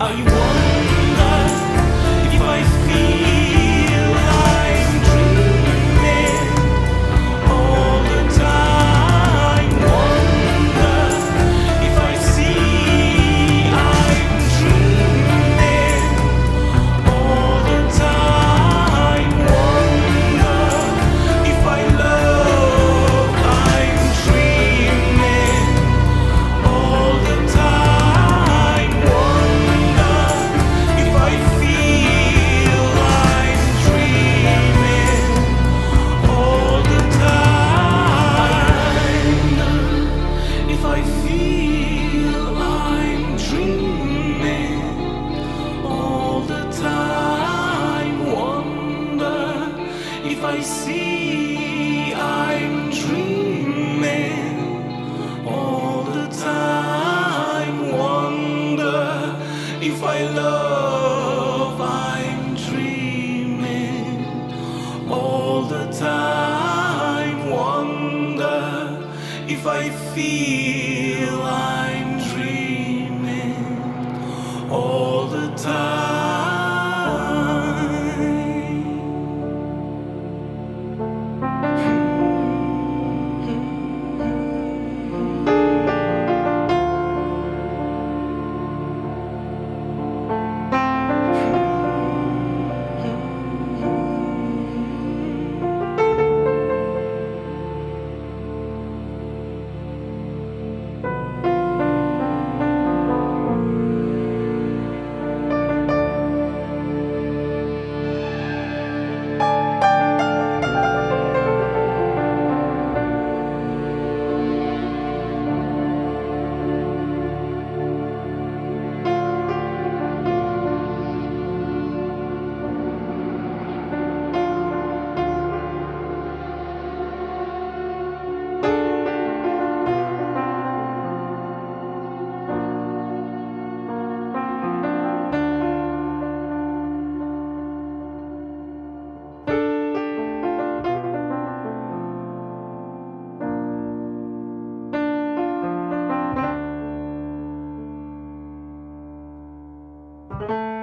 Are you wonder if I feel I'm dreaming all the time? Wonder if I see I'm dreaming all the time? Wonder if I love I'm dreaming all the time? If I see I'm dreaming all the time, wonder if I love I'm dreaming all the time, wonder if I feel I'm dreaming all the time.